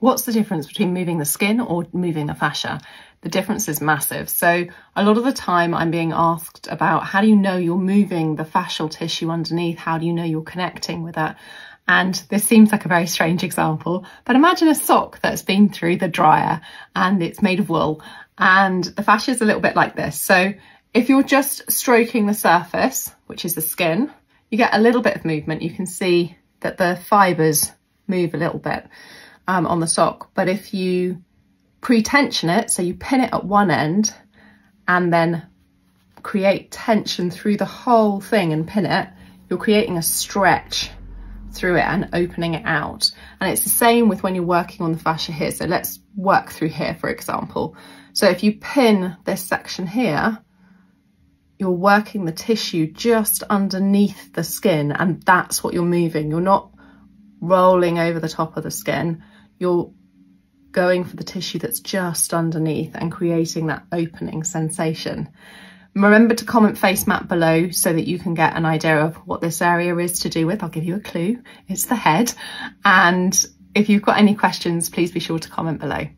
What's the difference between moving the skin or moving the fascia? The difference is massive. So a lot of the time I'm being asked about, how do you know you're moving the fascial tissue underneath? How do you know you're connecting with it? And this seems like a very strange example, but imagine a sock that's been through the dryer and it's made of wool, and the fascia is a little bit like this. So if you're just stroking the surface, which is the skin, you get a little bit of movement. You can see that the fibers move a little bit on the sock, but if you pre-tension it, so you pin it at one end and then create tension through the whole thing and pin it, you're creating a stretch through it and opening it out. And it's the same with when you're working on the fascia here. So let's work through here, for example. So if you pin this section here, you're working the tissue just underneath the skin, and that's what you're moving. You're not rolling over the top of the skin, you're going for the tissue that's just underneath and creating that opening sensation. Remember to comment face map below so that you can get an idea of what this area is to do with. I'll give you a clue, it's the head. And if you've got any questions, please be sure to comment below.